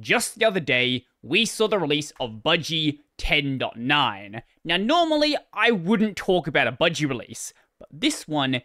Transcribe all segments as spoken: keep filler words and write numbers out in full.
just the other day, we saw the release of Budgie ten point nine. Now, normally, I wouldn't talk about a Budgie release, but this one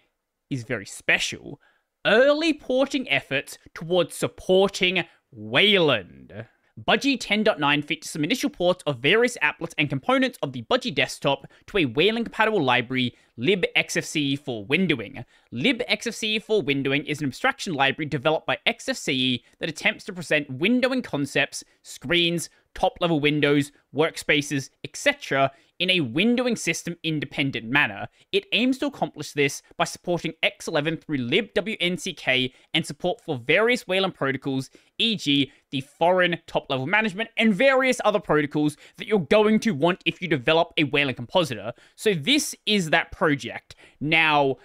is very special. Early porting efforts towards supporting Wayland. Budgie ten point nine features some initial ports of various applets and components of the Budgie desktop to a Wayland-compatible library, libxcb for windowing. libxcb for windowing is an abstraction library developed by X F C E that attempts to present windowing concepts, screens, top-level windows, workspaces, et cetera in a windowing system-independent manner. It aims to accomplish this by supporting X eleven through libwnck and support for various Wayland protocols, for example the foreign top-level management and various other protocols that you're going to want if you develop a Wayland compositor. So this is that project. Now,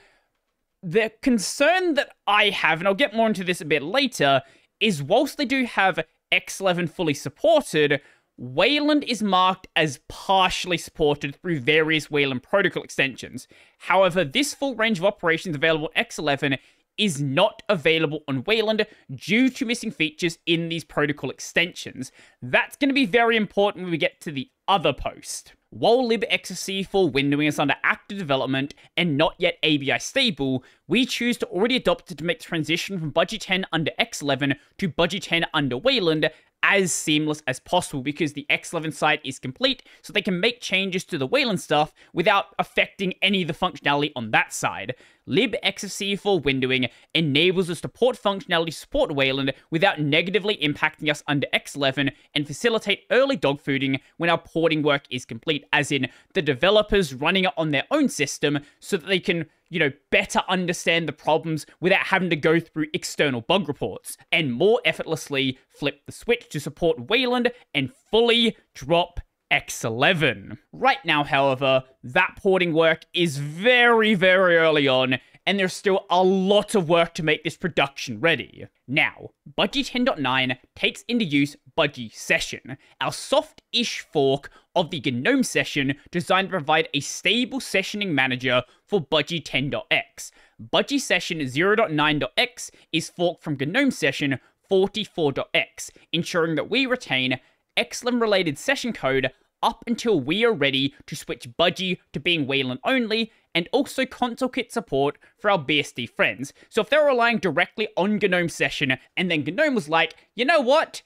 the concern that I have, and I'll get more into this a bit later, is whilst they do have X eleven fully supported, Wayland is marked as partially supported through various Wayland protocol extensions. However, this full range of operations available on X eleven is not available on Wayland due to missing features in these protocol extensions. That's going to be very important when we get to the other post. While libxfce for windowing is under active development and not yet A B I stable, we choose to already adopt it to make the transition from Budgie ten under X eleven to Budgie ten under Wayland as seamless as possible, because the X eleven side is complete, so they can make changes to the Wayland stuff without affecting any of the functionality on that side. libxfce for windowing enables us to port functionality to support Wayland without negatively impacting us under X eleven, and facilitate early dogfooding when our porting work is complete, as in the developers running it on their own system so that they can, you know, better understand the problems without having to go through external bug reports, and more effortlessly flip the switch to support Wayland and fully drop X eleven. Right now, however, that porting work is very, very early on, and there's still a lot of work to make this production ready. Now, Budgie ten point nine takes into use Budgie Session, our soft-ish fork of the GNOME Session designed to provide a stable sessioning manager for Budgie ten dot x. Budgie Session zero point nine dot x is forked from GNOME Session forty-four dot x, ensuring that we retain X L M-related session code up until we are ready to switch Budgie to being Wayland only, and also console kit support for our B S D friends. So if they're relying directly on GNOME Session, and then GNOME was like, you know what?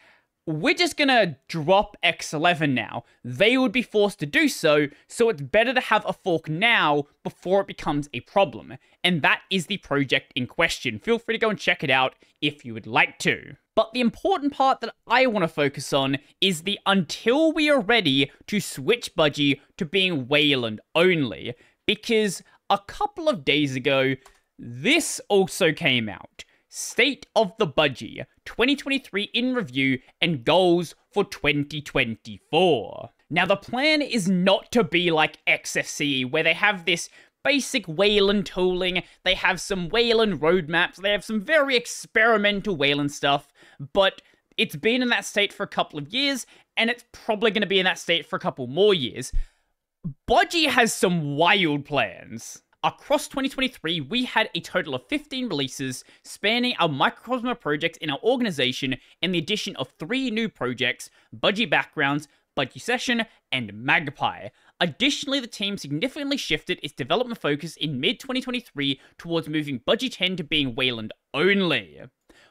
We're just gonna drop X eleven now. They would be forced to do so, so it's better to have a fork now before it becomes a problem. And that is the project in question. Feel free to go and check it out if you would like to. But the important part that I want to focus on is the until we are ready to switch Budgie to being Wayland only. Because a couple of days ago, this also came out. State of the Budgie, twenty twenty-three in review and goals for twenty twenty-four. Now, the plan is not to be like X F C E, where they have this basic Wayland tooling, they have some Wayland roadmaps, they have some very experimental Wayland stuff, but it's been in that state for a couple of years, and it's probably going to be in that state for a couple more years. Budgie has some wild plans. Across twenty twenty-three, we had a total of fifteen releases spanning our Microcosm projects in our organization, and the addition of three new projects, Budgie Backgrounds, Budgie Session, and Magpie. Additionally, the team significantly shifted its development focus in mid twenty twenty-three towards moving Budgie ten to being Wayland only.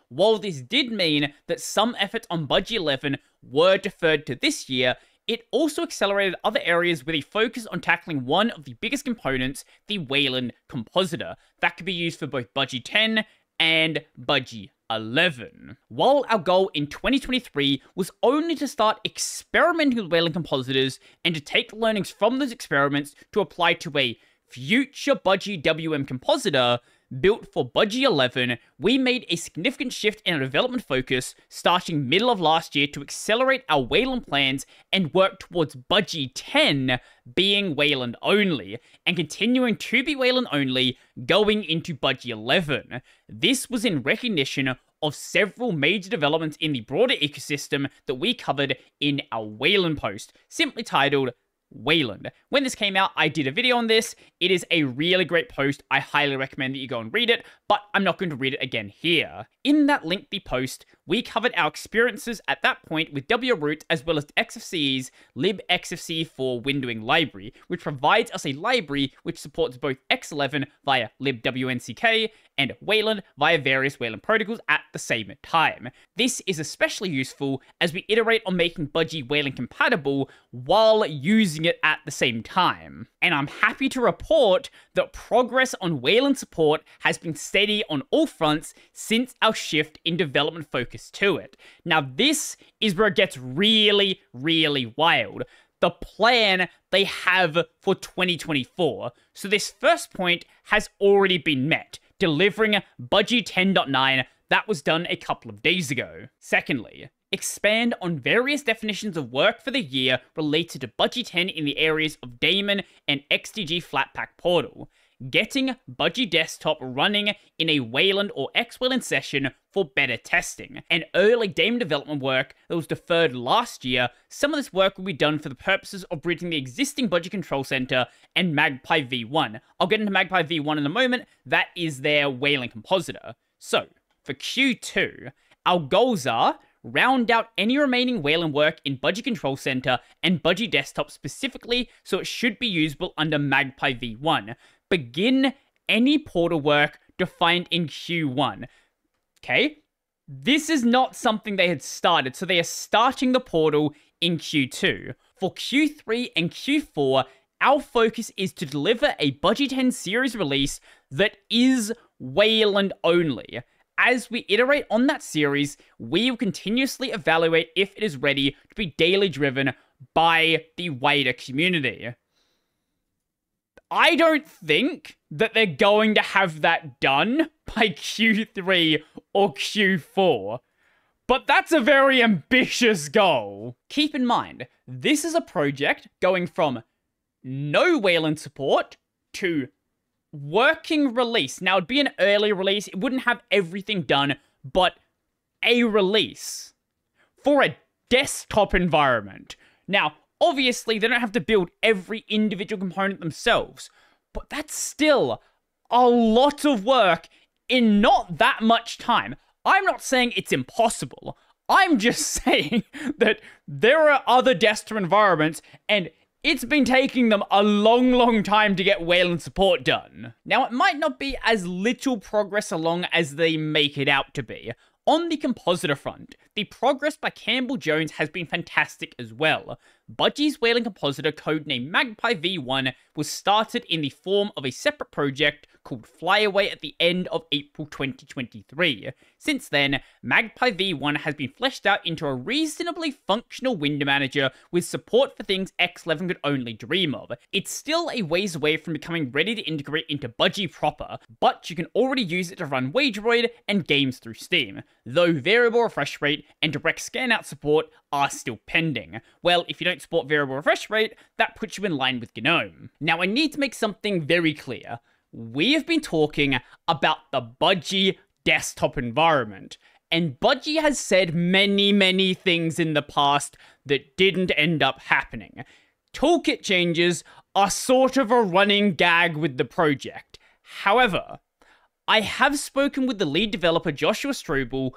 While this did mean that some efforts on Budgie eleven were deferred to this year, it also accelerated other areas with a focus on tackling one of the biggest components, the Wayland compositor, that could be used for both Budgie ten and Budgie eleven. While our goal in twenty twenty-three was only to start experimenting with Wayland compositors and to take learnings from those experiments to apply to a future Budgie W M compositor built for Budgie eleven, we made a significant shift in our development focus starting middle of last year to accelerate our Wayland plans and work towards Budgie ten being Wayland only, and continuing to be Wayland only going into Budgie eleven. This was in recognition of several major developments in the broader ecosystem that we covered in our Wayland post, simply titled Wayland. When this came out, I did a video on this. It is a really great post. I highly recommend that you go and read it, but I'm not going to read it again here. In that lengthy post, we covered our experiences at that point with Wroot as well as X F C E's libxcb for windowing library, which provides us a library which supports both X eleven via libwnck and Wayland via various Wayland protocols at the same time. This is especially useful as we iterate on making Budgie Wayland compatible while using it at the same time. And I'm happy to report that progress on Wayland support has been steady on all fronts since our shift in development focus to it. Now this is where it gets really, really wild. The plan they have for twenty twenty-four. So this first point has already been met, delivering Budgie ten point nine. That was done a couple of days ago. Secondly, expand on various definitions of work for the year related to Budgie ten in the areas of daemon and X D G Flatpak Portal. Getting Budgie Desktop running in a Wayland or X Wayland session for better testing. And early daemon development work that was deferred last year, some of this work will be done for the purposes of bridging the existing Budgie Control Center and Magpie V one. I'll get into Magpie V one in a moment, that is their Wayland compositor. So, for Q two, our goals are round out any remaining Wayland work in Budgie Control Center and Budgie Desktop specifically so it should be usable under Magpie V one. Begin any portal work defined in Q one. Okay? This is not something they had started, so they are starting the portal in Q two. For Q three and Q four, our focus is to deliver a Budgie ten series release that is Wayland only. As we iterate on that series, we will continuously evaluate if it is ready to be daily driven by the wider community. I don't think that they're going to have that done by Q three or Q four, but that's a very ambitious goal. Keep in mind, this is a project going from no Wayland support to working release. Now, it'd be an early release. It wouldn't have everything done, but a release for a desktop environment. Now, obviously, they don't have to build every individual component themselves, but that's still a lot of work in not that much time. I'm not saying it's impossible. I'm just saying that there are other desktop environments, and it's been taking them a long, long time to get Wayland support done. Now, it might not be as little progress along as they make it out to be. On the compositor front, the progress by Campbell Jones has been fantastic as well. Budgie's Wayland compositor, codenamed Magpie V one, was started in the form of a separate project called FlyAway at the end of April twenty twenty-three. Since then, Magpie V one has been fleshed out into a reasonably functional window manager with support for things X eleven could only dream of. It's still a ways away from becoming ready to integrate into Budgie proper, but you can already use it to run Waydroid and games through Steam, though variable refresh rate and direct scan-out support are still pending. Well, if you don't support variable refresh rate, that puts you in line with GNOME. Now, I need to make something very clear. We have been talking about the Budgie desktop environment, and Budgie has said many, many things in the past that didn't end up happening. Toolkit changes are sort of a running gag with the project. However, I have spoken with the lead developer, Joshua Strobel,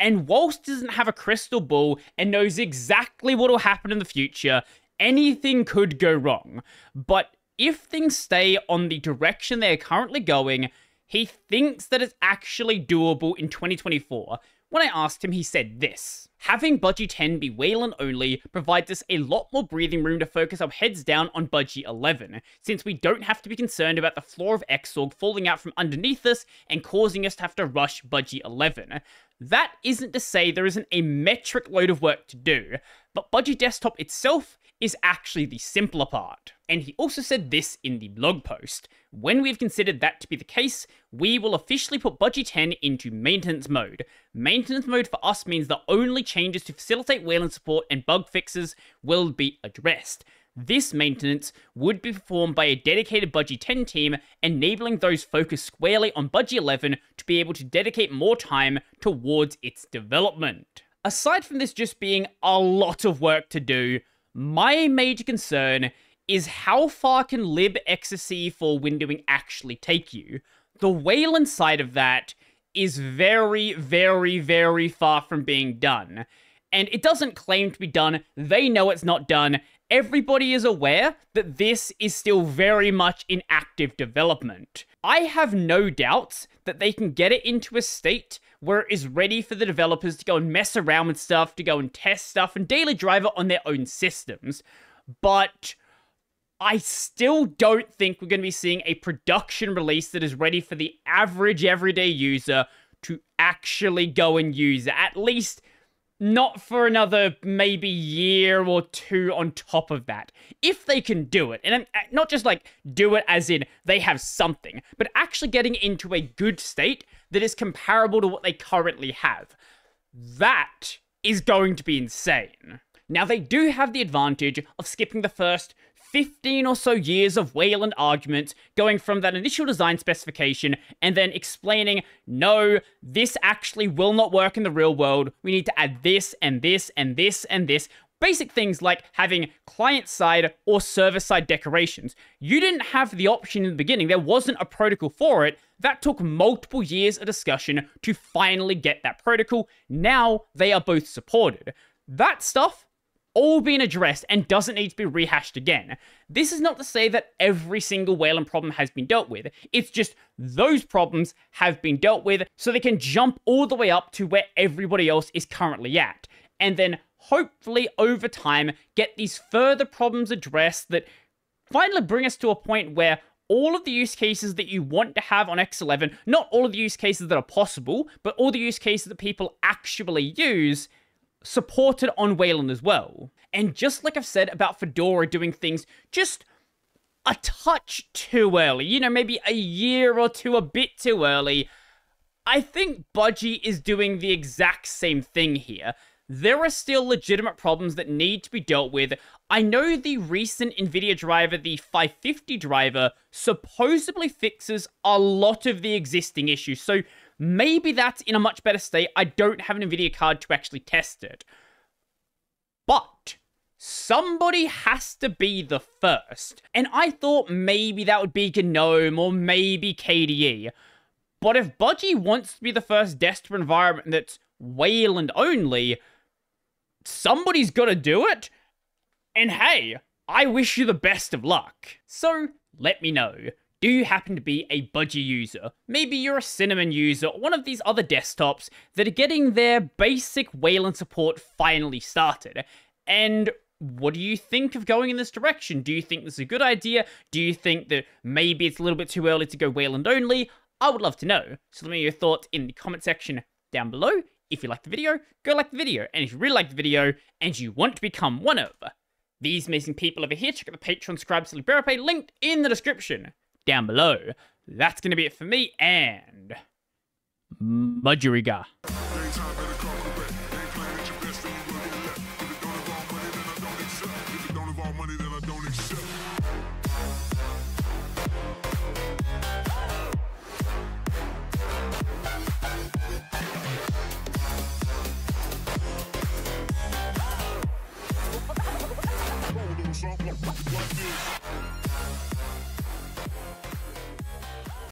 and whilst doesn't have a crystal ball and knows exactly what will happen in the future, anything could go wrong. But if things stay on the direction they are currently going, he thinks that it's actually doable in twenty twenty-four. When I asked him, he said this: having Budgie ten be Wayland only provides us a lot more breathing room to focus our heads down on Budgie eleven, since we don't have to be concerned about the floor of Xorg falling out from underneath us and causing us to have to rush Budgie eleven. That isn't to say there isn't a metric load of work to do, but Budgie Desktop itself is actually the simpler part. And he also said this in the blog post: when we've considered that to be the case, we will officially put Budgie ten into maintenance mode. Maintenance mode for us means that only changes to facilitate Wayland support and bug fixes will be addressed. This maintenance would be performed by a dedicated Budgie ten team, enabling those focused squarely on Budgie eleven to be able to dedicate more time towards its development. Aside from this just being a lot of work to do, my major concern is how far can libxcb for windowing actually take you? The Wayland side of that is very, very, very far from being done. And it doesn't claim to be done. They know it's not done. Everybody is aware that this is still very much in active development. I have no doubts that they can get it into a state where it is ready for the developers to go and mess around with stuff, to go and test stuff, and daily drive it on their own systems. But I still don't think we're going to be seeing a production release that is ready for the average everyday user to actually go and use it. At least not for another maybe year or two on top of that. If they can do it, and not just like do it as in they have something, but actually getting into a good state that is comparable to what they currently have. That is going to be insane. Now they do have the advantage of skipping the first fifteen or so years of Wayland arguments, going from that initial design specification and then explaining, no, this actually will not work in the real world. We need to add this and this and this and this. Basic things like having client-side or server-side decorations. You didn't have the option in the beginning. There wasn't a protocol for it. That took multiple years of discussion to finally get that protocol. Now they are both supported. That stuff all been addressed and doesn't need to be rehashed again. This is not to say that every single Wayland problem has been dealt with. It's just those problems have been dealt with so they can jump all the way up to where everybody else is currently at. And then hopefully over time get these further problems addressed that finally bring us to a point where all of the use cases that you want to have on X eleven, not all of the use cases that are possible, but all the use cases that people actually use, supported on Wayland as well. And just like I've said about Fedora doing things just a touch too early, you know, maybe a year or two a bit too early, I think Budgie is doing the exact same thing here. There are still legitimate problems that need to be dealt with. I know the recent Nvidia driver, the five fifty driver, supposedly fixes a lot of the existing issues, so maybe that's in a much better state. I don't have an Nvidia card to actually test it. But somebody has to be the first. And I thought maybe that would be GNOME or maybe K D E. But if Budgie wants to be the first desktop environment that's Wayland only, somebody's got to do it. And hey, I wish you the best of luck. So let me know. Do you happen to be a Budgie user? Maybe you're a Cinnamon user, or one of these other desktops that are getting their basic Wayland support finally started. And what do you think of going in this direction? Do you think this is a good idea? Do you think that maybe it's a little bit too early to go Wayland only? I would love to know. So let me know your thoughts in the comment section down below. If you liked the video, go like the video. And if you really liked the video and you want to become one of these amazing people over here, check out the Patreon, subscribe to Liberapay, linked in the description down below. That's going to be it for me, and Budgeriga.